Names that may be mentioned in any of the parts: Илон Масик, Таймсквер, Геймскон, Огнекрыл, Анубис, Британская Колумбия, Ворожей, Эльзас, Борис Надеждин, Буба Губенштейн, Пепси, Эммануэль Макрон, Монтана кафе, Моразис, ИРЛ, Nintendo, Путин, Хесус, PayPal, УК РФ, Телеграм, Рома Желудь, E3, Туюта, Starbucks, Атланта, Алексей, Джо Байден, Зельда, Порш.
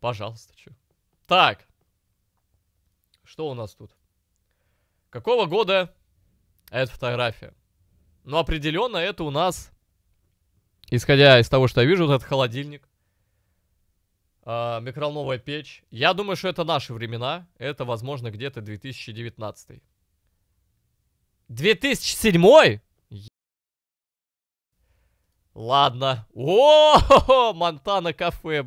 Пожалуйста, чё. Так. Что у нас тут? Какого года эта фотография? Ну, определенно это у нас, исходя из того, что я вижу, вот этот холодильник. Микроволновая печь. Я думаю, что это наши времена. Это, возможно, где-то 2019. 2007? Ладно. О, Монтана кафе.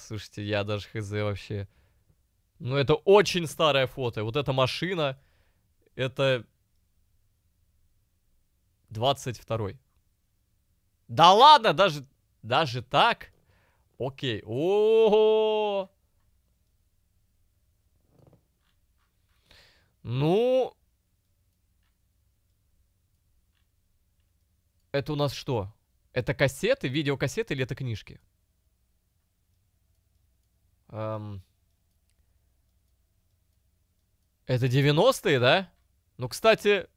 Слушайте, я даже хз вообще. Ну, это очень старое фото. Вот эта машина. Это 22-й. Да ладно, даже так? Окей. О-о-о. Ну... Это у нас что? Это кассеты, видеокассеты или это книжки? Это 90-е, да? Ну, кстати,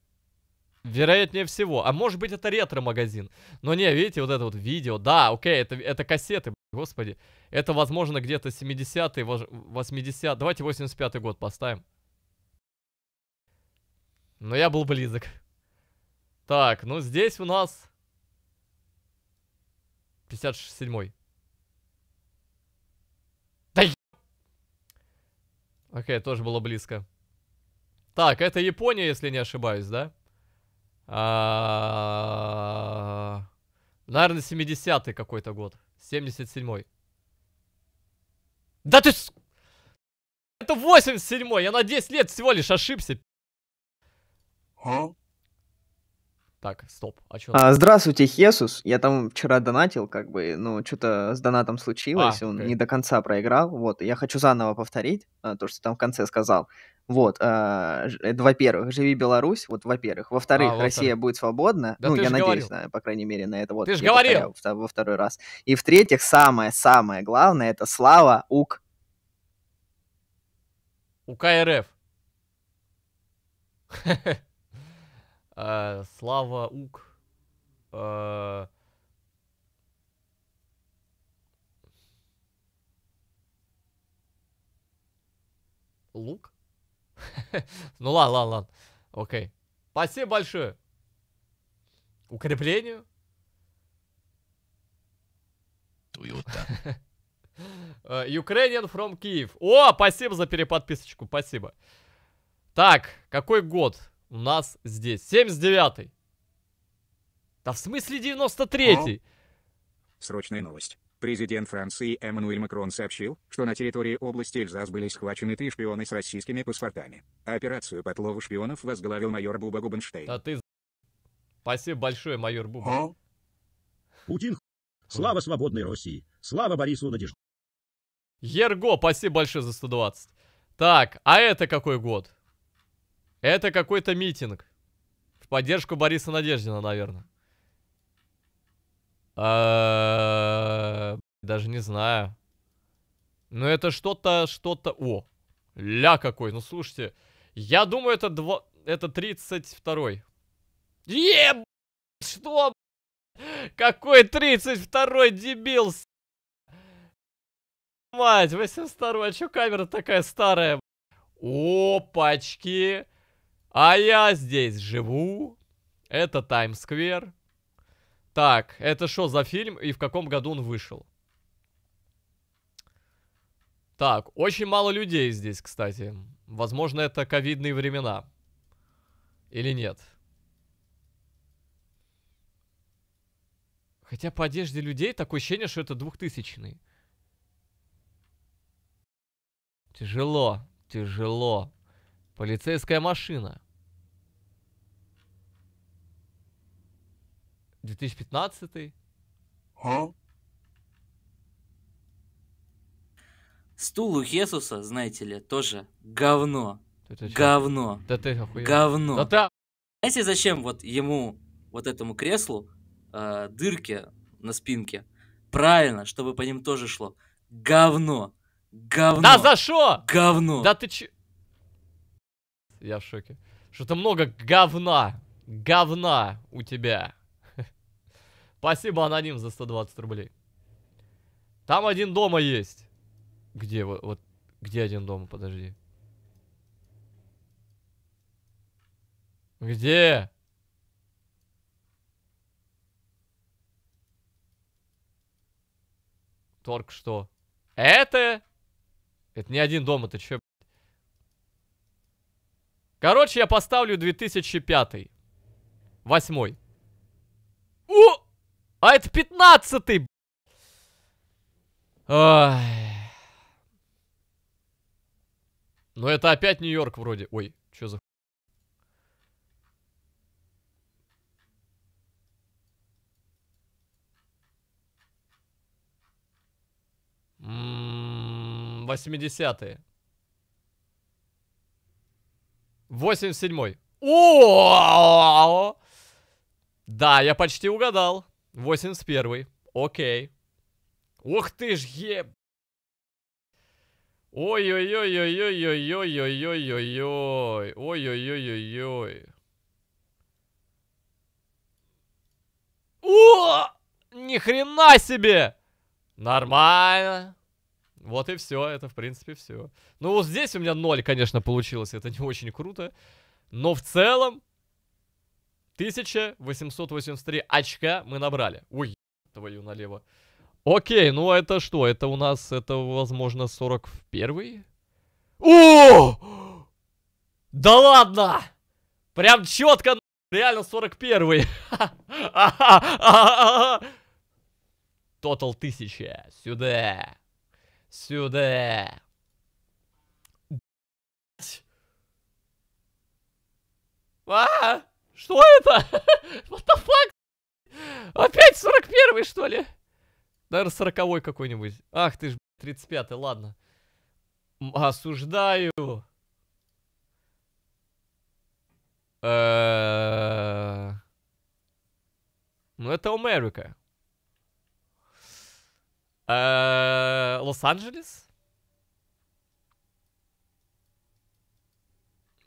вероятнее всего. А может быть, это ретро-магазин. Но не, видите, вот это вот видео. Да, окей, это кассеты, господи. Это, возможно, где-то 70-е, 80-е. Давайте 85-й год поставим. Но я был близок. Так, ну здесь у нас 57-й. Да е... Окей, тоже было близко. Так, это Япония, если не ошибаюсь, да? Наверное, 70-й какой-то год. 77-й. Да ты... Это 87-й, я на 10 лет всего лишь ошибся. Так, стоп. А чё? Здравствуйте, Хесус. Я там вчера донатил, как бы, ну, что-то с донатом случилось, он не до конца проиграл. Вот, я хочу заново повторить то, что там в конце сказал. Вот, это, во-первых, живи Беларусь, вот, во-первых. Во-вторых, Россия будет свободна. Да, ну, я надеюсь, по крайней мере, на это. Вот, ты же говорил! Во второй раз. И, в-третьих, самое-самое главное, это слава УК. УК РФ. Слава УК. Лук? Ну ладно. Окей. Спасибо большое. Укреплению. Туюта. Ukrainian from Kyiv. О, спасибо за переподписочку. Спасибо. Так, какой год? У нас здесь 79-й. Да в смысле 93-й? Срочная новость. Президент Франции Эммануэль Макрон сообщил, что на территории области Эльзас были схвачены 3 шпиона с российскими паспортами. Операцию по отлову шпионов возглавил майор Буба Губенштейн. Да ты... Спасибо большое, майор Буба. Путин. Слава свободной России. Слава Борису Надеждину. Ерго, спасибо большое за 120. Так, а это какой год? Это какой-то митинг. В поддержку Бориса Надеждина, наверное. Даже не знаю. Но это что-то... О, ля какой. Ну, слушайте. Я думаю, это 32-й. Еб... Что? Какой 32-й дебил? Мать, 82-й. А чё камера такая старая? Опачки. А я здесь живу. Это Таймсквер. Так, это что за фильм и в каком году он вышел? Так, очень мало людей здесь, кстати. Возможно, это ковидные времена. Или нет? Хотя по одежде людей такое ощущение, что это 2000-й. Тяжело. Полицейская машина. 2015. Стул у Хесуса, знаете ли, тоже говно. Говно. Да ты охуел. Говно. Да ты... Знаете, зачем вот ему, вот этому креслу, дырки на спинке? Правильно, чтобы по ним тоже шло. Говно. Да за шо? Говно. Да ты че? Я в шоке. Что-то много говна. Говна у тебя. Спасибо, аноним, за 120 рублей. Там один дома есть. Где? Вот где один дома? Подожди. Где? Только что. Это? Это не один дом, это че? Короче, я поставлю 2005. 8. О! А это 15-й! Ну это опять Нью-Йорк вроде. Ой, что за... Ммм, 80-е. 87-й. О! Да, я почти угадал. 81-й. Окей. Ух ты ж е... Ой-ой-ой-ой-ой-ой-ой-ой-ой-ой. Ой-ой-ой-ой-ой. О! Ни хрена себе! Нормально. Вот и все, это в принципе все. Ну вот здесь у меня 0, конечно, получилось. Это не очень круто. Но в целом 1883 очка мы набрали. Ой, твою налево. Окей, ну это что? Это у нас, это возможно 41-й? О! Да ладно! Прям четко, реально 41-й. Тотал 1000. Сюда. Сюда. А? Что это? What the fuck? Опять 41-й, что ли? Наверное, 40-й какой-нибудь. Ах ты ж, 35-й, ладно. Осуждаю. Ну это Америка. Лос-Анджелес?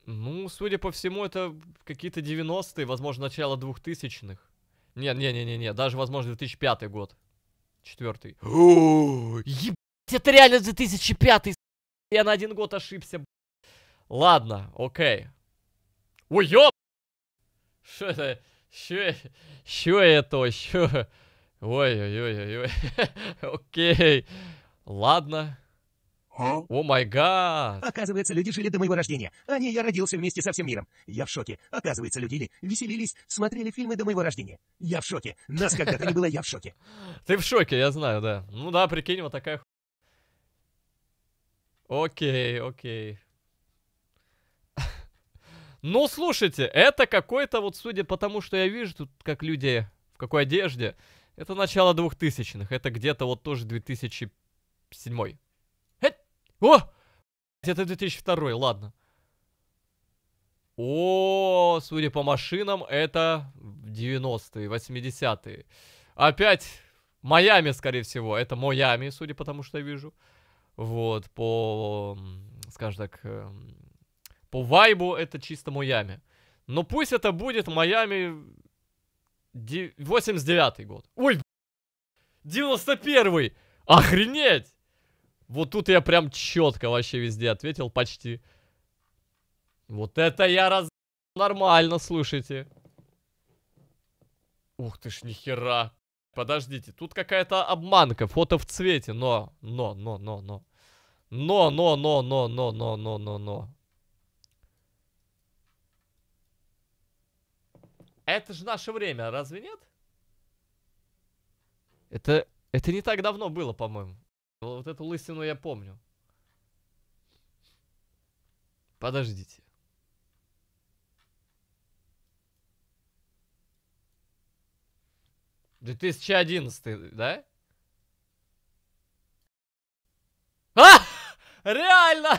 Ну, судя по всему, это какие-то 90-е, возможно, начало 2000-х. Не-не-не-не, даже, возможно, 2005 год. 4-й. Ебать, это реально 2005-й. Я на 1 год ошибся. Ладно, окей. Ой, ёб! Что это? Что это? Что? Ой-ой-ой-ой-ой. Окей. Ладно. О май гад. Оказывается, люди жили до моего рождения. А не я родился вместе со всем миром. Я в шоке. Оказывается, люди веселились, смотрели фильмы до моего рождения. Я в шоке. Нас когда-то не было, я в шоке. Ты в шоке, я знаю, да. Ну да, прикинь, вот такая хуйня. Окей, окей. Ну, слушайте, это какой-то вот, судя по тому, что я вижу, тут как люди в какой одежде... Это начало 2000-х, это где-то вот тоже 2007-й. О! Это 2002-й, ладно. О, судя по машинам, это 90-е, 80-е. Опять Майами, скорее всего. Это Майами, судя по тому, что я вижу. Вот, по, скажем так, по вайбу это чисто Майами. Но пусть это будет Майами... 89-й год. Ой, 91-й. Охренеть. Вот тут я прям четко вообще везде ответил, почти. Вот это я раз... Нормально, слушайте. Ух ты ж, нихера. Подождите, тут какая-то обманка. Фото в цвете, но. Но. Это же наше время, разве нет? Это не так давно было, по-моему. Вот эту лысину я помню. Подождите. Да 2011, да? А! Реально!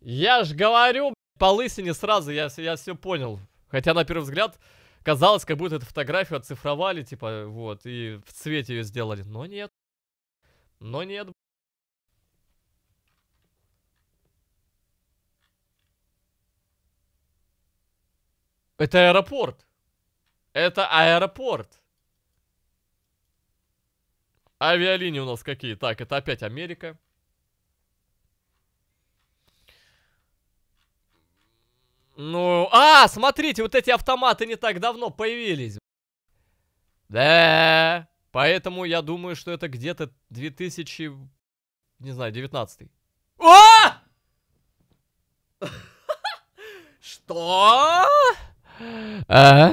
Я ж говорю... По лысине сразу я все понял. Хотя на первый взгляд казалось, как будто эту фотографию оцифровали, типа, вот, и в цвете ее сделали. Но нет. Но нет. Это аэропорт. Это аэропорт. Авиалинии у нас какие? Так, это опять Америка. Ну, а, смотрите, вот эти автоматы не так давно появились. Да, поэтому я думаю, что это где-то 2000, не знаю, 19-й. О! Что? А?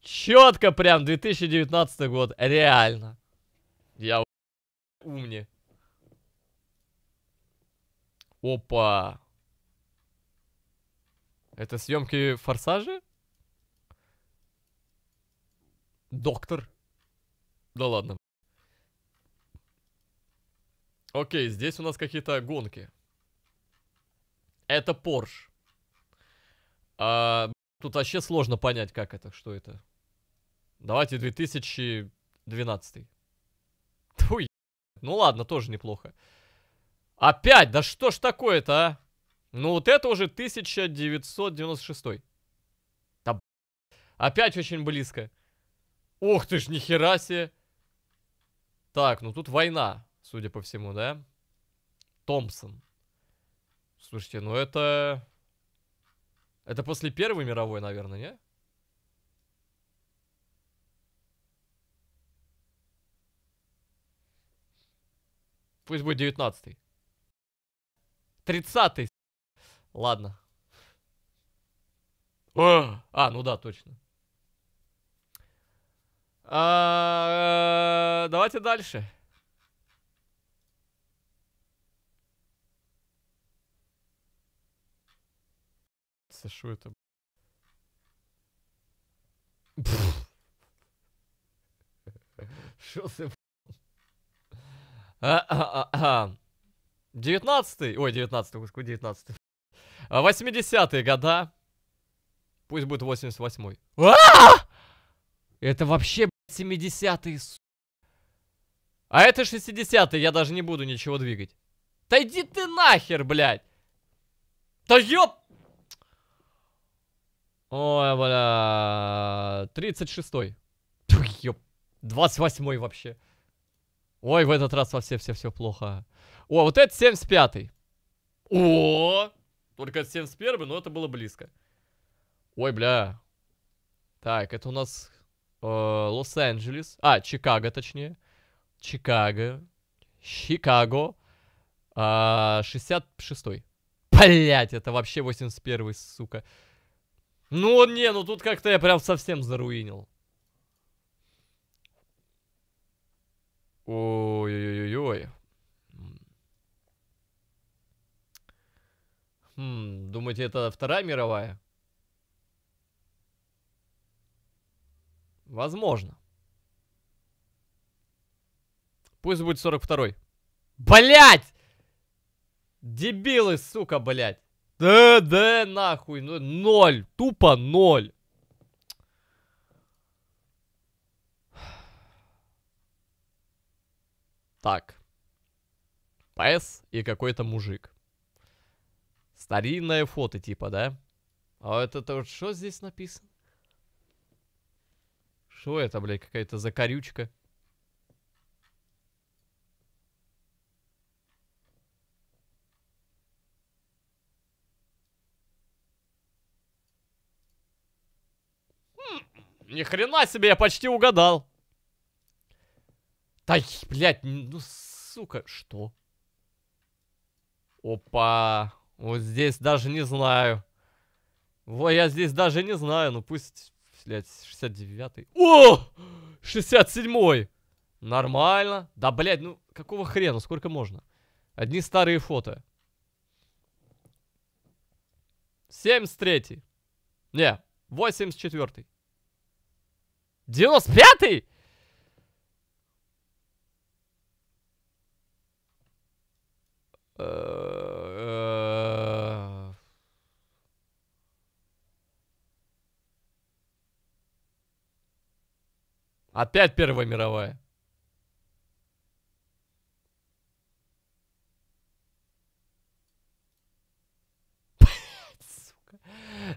Четко прям 2019 год, реально. Я умнее. Опа. Это съемки Форсажа? Доктор. Да ладно. Окей, здесь у нас какие-то гонки. Это Порш. А, тут вообще сложно понять, как это, что это. Давайте 2012. Фу, ну ладно, тоже неплохо. Опять, да что ж такое-то, а? Ну вот это уже 1996. Да, опять очень близко. Ох ты ж, нихера себе. Так, ну тут война, судя по всему, да? Томпсон. Слушайте, ну это... Это после Первой мировой, наверное, не? Пусть будет 19-й. 30-й. Ладно. А, ну да, точно. Давайте дальше. Что это? Что за... 19-й. Ой, 19-й, господи, 19-й. 80-е года. Пусть будет 88-й. Это вообще 70-е. А это 60-е, я даже не буду ничего двигать. Да иди ты нахер, блядь. Да ёп. Ой, бля... 36-й. 28-й вообще. Ой, в этот раз во все плохо. О, вот это 75-й. О, только это 71-й, но это было близко. Ой, бля. Так, это у нас Лос-Анджелес. А, Чикаго, точнее. Чикаго. 66-й. Блять, это вообще 81-й, сука. Ну, не, ну тут как-то я прям совсем заруинил. Ой-ой-ой-ой. Думаете, это Вторая мировая? Возможно. Пусть будет 42-й. Блять! Дебилы, сука, блять. Да, нахуй, ну, 0, тупо 0. Так. ПС и какой-то мужик. Старинное фото типа, да? А это вот что здесь написано? Что это, блядь, какая-то закорючка? Ни хрена себе, я почти угадал. Тай, блядь, ну сука, что? Опа, вот здесь даже не знаю. Во, я здесь даже не знаю, ну пусть, блядь, 69-й. О, 67-й. Нормально. Да, блядь, ну какого хрена, сколько можно? Одни старые фото. 73-й. Не, 84-й. 95-й? Опять Первая мировая. Сука.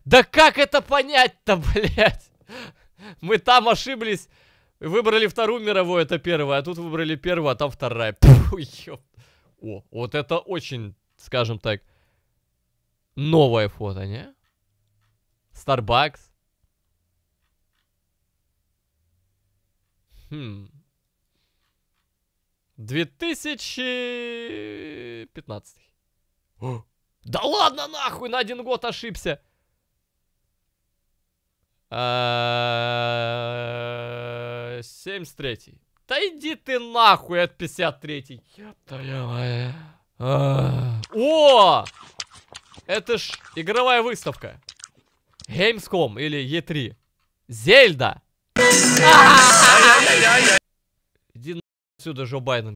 Да как это понять-то, блядь? Мы там ошиблись Выбрали Вторую мировую, это первая, а тут выбрали первую, а там вторая. Пфу, ёп. О, вот это очень, скажем так, новое фото, не? Starbucks. Хм. 2015. О, да ладно, нахуй, на 1 год ошибся. А 73-й. Да иди ты нахуй, от 53-й. О! Это ж игровая выставка. Геймскон или E3. Зельда. Иди отсюда, Джо Байден.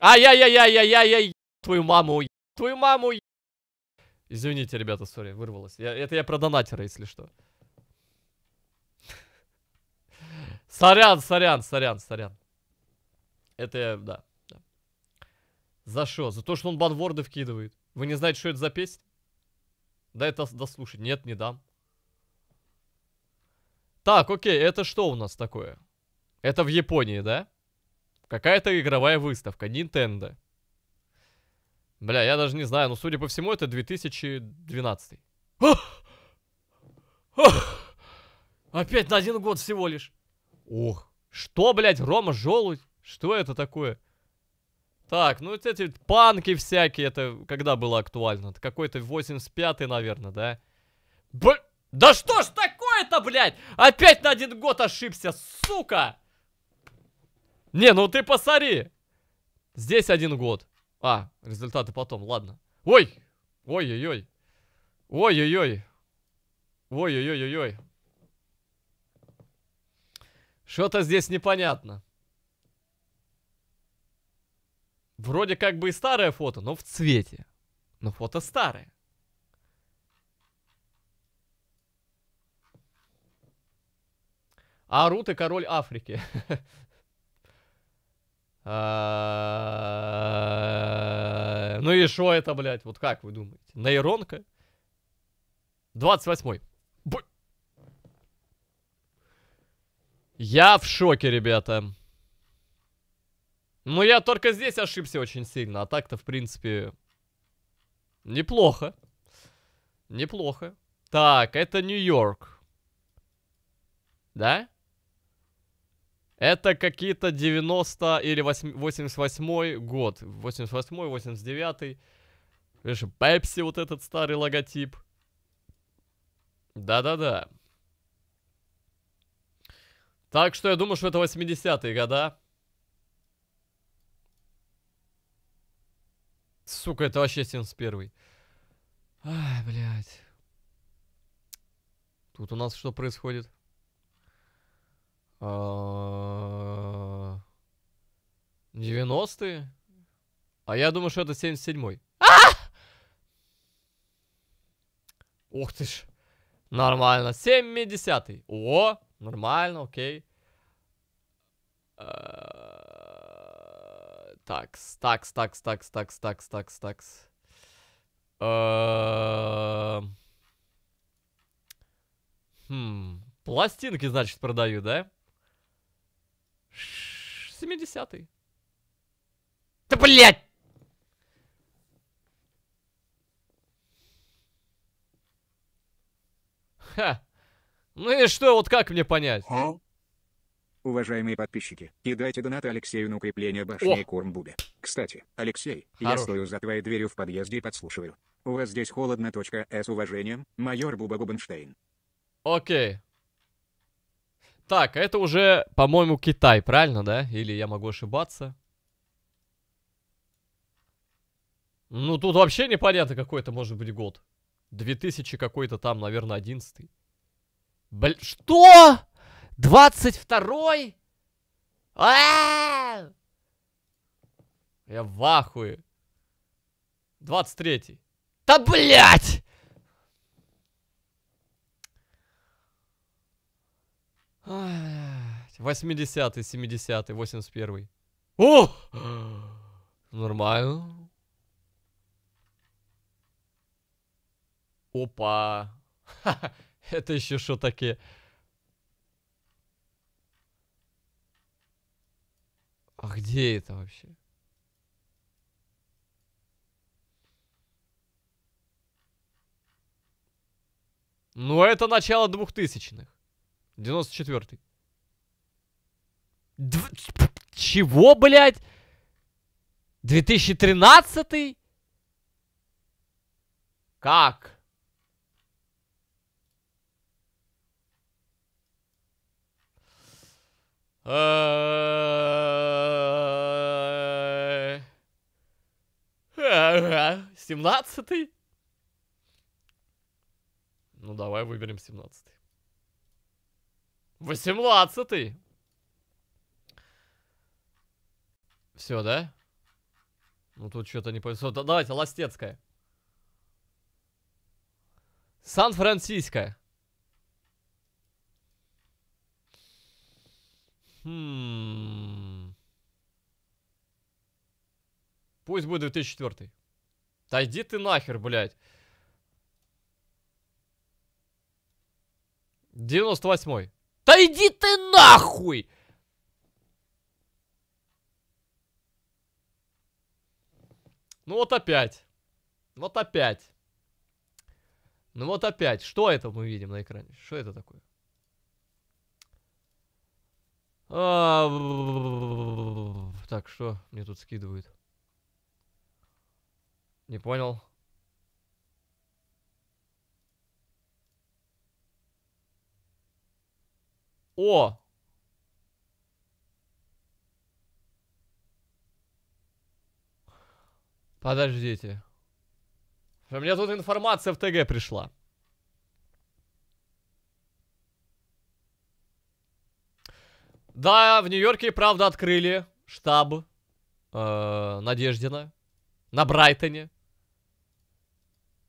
Ай-яй-яй-яй-яй-яй-яй. Твою маму, твою маму. Извините, ребята, сори, вырвалось. Это я про донатера, если что. Сорян. Это я, да. За что? За то, что он банворды вкидывает. Вы не знаете, что это за песня? Да это дослушать. Нет, не дам. Так, окей, это что у нас такое? Это в Японии, да? Какая-то игровая выставка. Nintendo. Бля, я даже не знаю, но судя по всему, это 2012. Опять на 1 год всего лишь. Ох, что, блядь, Рома Желудь? Что это такое? Так, ну эти панки всякие, это когда было актуально? Это какой-то 85-й, наверное, да? Да что ж такое-то, блядь? Опять на 1 год ошибся, сука! Не, ну ты посмотри. Здесь 1 год. А, результаты потом, ладно. Ой! Ой-ой-ой. Ой-ой-ой. Ой-ой-ой-ой-ой. Что-то здесь непонятно. Вроде как бы и старое фото, но в цвете. Но фото старое. Арут и король Африки. Ну и что это, блядь? Вот как вы думаете? Нейронка? 28-й. Я в шоке, ребята. Ну, я только здесь ошибся очень сильно. А так-то, в принципе, неплохо. Неплохо. Так, это Нью-Йорк. Да? Это какие-то 90 или 88 год. 88-й, 89-й. Видишь, Пепси, вот этот старый логотип. Да-да-да. Так что я думаю, что это 80-е года. Сука, это вообще 71-й. Ай, блядь. Тут у нас что происходит? А 90-е? А я думаю, что это 77-й. Ух ты ж. Нормально. 70-й. О, нормально, окей. Такс. Пластинки, значит, продаю, да? 70-й. Да, блядь! Ха. Ну и что, вот как мне понять? Уважаемые подписчики, кидайте донаты Алексею на укрепление башни и корм Бубе. Кстати, Алексей, я стою за твоей дверью в подъезде и подслушиваю. У вас здесь холодно. С уважением, майор Буба Губенштейн. Окей. Так, это уже, по-моему, Китай, правильно, да? Или я могу ошибаться? Ну, тут вообще непонятно, какой это может быть год. 2000 какой-то там, наверное, 11-й. Блин, что? 22-й? А-а-а! Я в ахуе. 23-й. Да блять! Ай, 80-й, 70-й, 81-й. О! Нормально. Опа. Это еще что такие? Где это вообще? Ну, это начало 2000-х. 94-й. Чего, блядь? 2013-й? Как? Семнадцатый? Ну давай выберем 17-й. 18-й. Все, да? Ну тут что-то не повезло. Давайте, Ластецкая. Сан-Франциско. Пусть будет 2004. Да иди ты нахер, блядь. 98. Да иди ты нахуй! Ну вот опять. Вот опять. Ну вот опять. Что это мы видим на экране? Что это такое? Так, что мне тут скидывают? Не понял. О! Подождите. У меня тут информация в ТГ пришла. Да, в Нью-Йорке, правда, открыли штаб Надеждина на Брайтоне.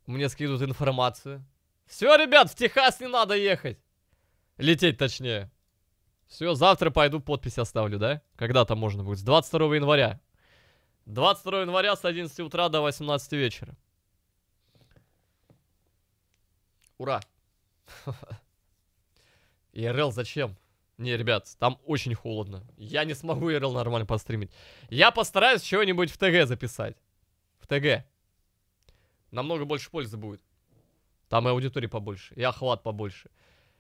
Мне скидывают информацию. Все, ребят, в Техас не надо ехать. Лететь, точнее. Все, завтра пойду, подпись оставлю, да? Когда там можно будет? С 22 января. 22 января с 11 утра до 18 вечера. Ура. ИРЛ зачем? Не, ребят, там очень холодно. Я не смогу ИРЛ нормально постримить. Я постараюсь чего-нибудь в ТГ записать. В ТГ. Намного больше пользы будет. Там и аудитории побольше, и охват побольше.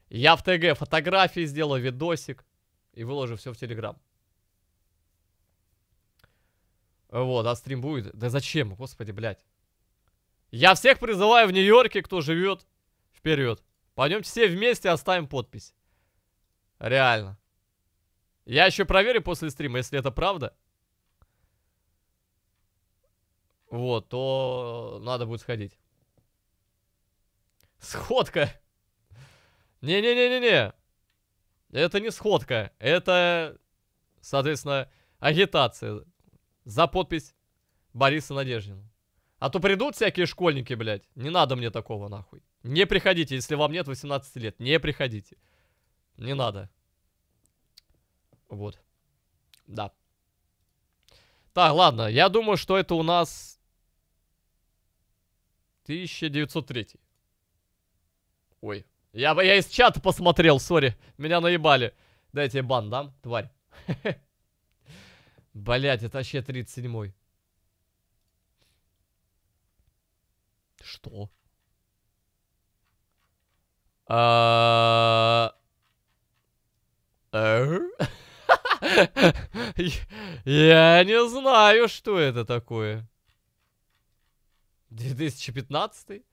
Я в ТГ фотографии сделаю, видосик. И выложу все в Телеграм. Вот, а стрим будет? Да зачем? Господи, блядь. Я всех призываю в Нью-Йорке, кто живет. Вперед. Пойдемте все вместе, оставим подпись. Реально. Я еще проверю после стрима, если это правда. Вот, то надо будет сходить. Сходка. Не-не-не-не-не. Это не сходка. Это, соответственно, агитация. За подпись Бориса Надеждина. А то придут всякие школьники, блядь. Не надо мне такого, нахуй. Не приходите, если вам нет 18 лет. Не приходите. Не надо. Вот. Да. Так, ладно. Я думаю, что это у нас 1903. Ой. Я из чата посмотрел, сори. Меня наебали. Дайте бан дам, тварь. Блять, это вообще 37-й. Что? Я не знаю, что это такое. 2015?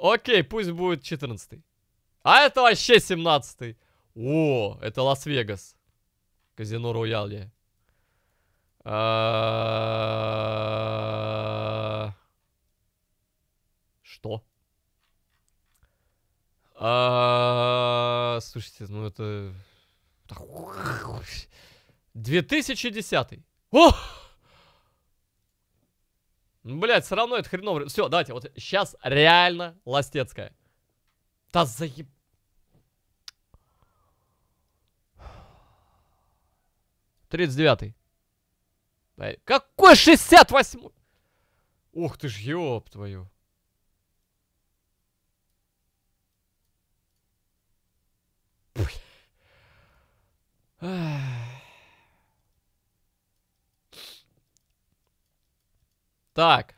Окей, пусть будет 14-й. А это вообще 17-й. О, это Лас-Вегас. Казино Рояле. Что? Слушайте, ну это... 2010. О! Блять, все равно это хреново. Все, давайте, вот сейчас реально Ластецкая. Да заеб... — 39-й. Какой 68-й? Ух ты ж, ёб твою. Ах... Так.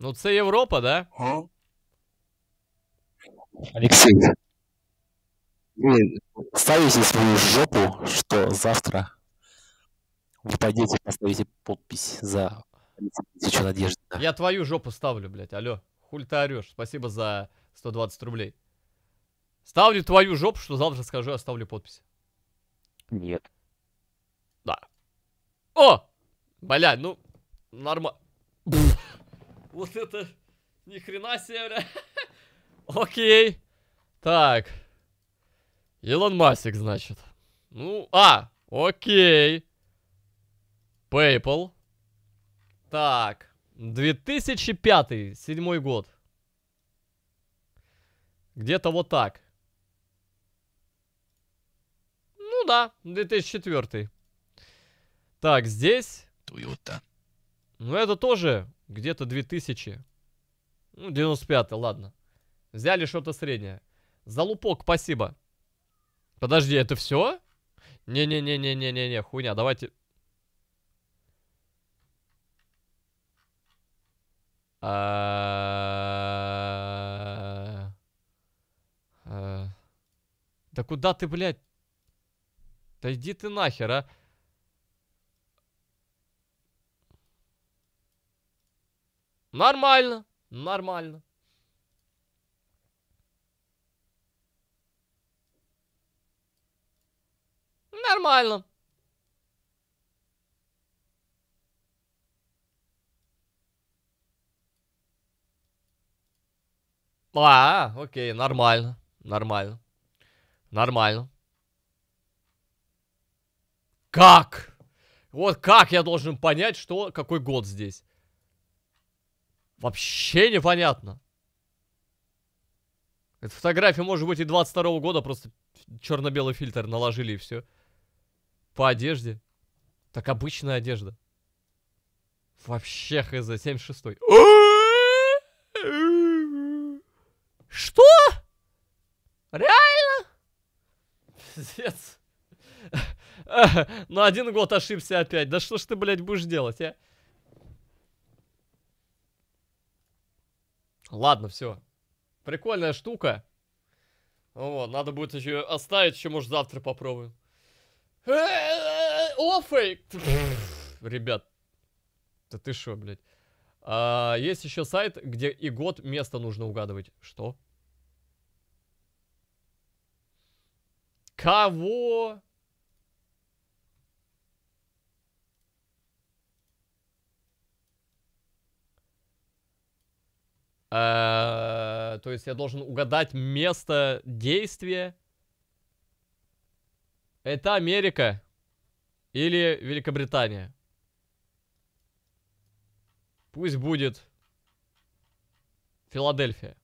Ну, це Європа, да? Алексей, вы ставите свою жопу, что завтра вы пойдете, поставите подпись за тысячу надежды. Я твою жопу ставлю, блядь, алло. Хуль ты орешь? Спасибо за 120 рублей. Ставлю твою жопу, что завтра скажу, оставлю подпись. Нет. Да. О! Бля, ну, нормально. Вот это ни хрена себе, бля. Окей. Так. Илон Масик, значит. Ну, окей. PayPal. Так. 2005-2007 год. Где-то вот так. Ну да, 2004. Так, здесь... Туюта. Ну это тоже где-то 2000. Ну, 95-й, ладно. Взяли что-то среднее. За лупок, спасибо. Подожди, это все? Не-не-не-не-не-не-не, хуйня, давайте... Да куда ты, блядь? Да иди ты нахер, а? Нормально, нормально. Нормально. Окей, нормально, нормально, нормально. Как? Вот как я должен понять, что, какой год здесь? Вообще непонятно. Эта фотография может быть и 22-го года, просто черно-белый фильтр наложили и все. По одежде. Так обычная одежда. Вообще хз, 76-й. Что? Реально? Пиздец. На один год ошибся опять. Да что ж ты, блядь, будешь делать, а? Ладно, все. Прикольная штука. Вот, надо будет еще оставить, еще, может, завтра попробуем. Офейк! Ребят. Да ты шо, блядь? Есть еще сайт, где и год, место нужно угадывать. Что? Кого? То есть я должен угадать место действия. Это Америка или Великобритания? Пусть будет Филадельфия.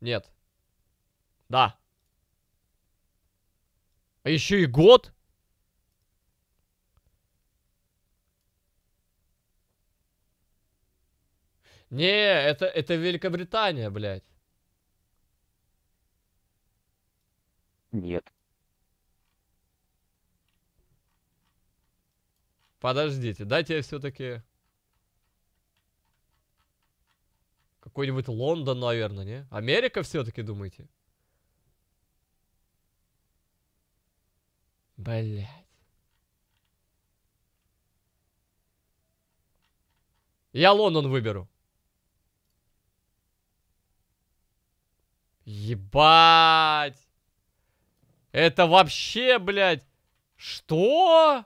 Нет. Да. А еще и год? Не, это Великобритания, блядь. Нет. Подождите, дайте я все-таки... Какой-нибудь Лондон, наверное, не? Америка все-таки, думаете? Блядь. Я Лондон выберу. Ебать! Это вообще, блядь, что?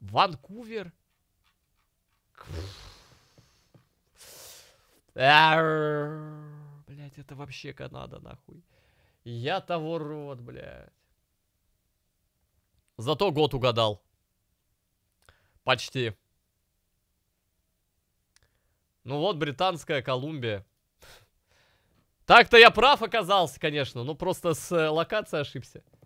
Ванкувер? Блядь, это вообще Канада, нахуй. Я того рот, блядь. Зато год угадал. Почти. Ну вот, Британская Колумбия. Так-то я прав оказался, конечно, но просто с локацией ошибся.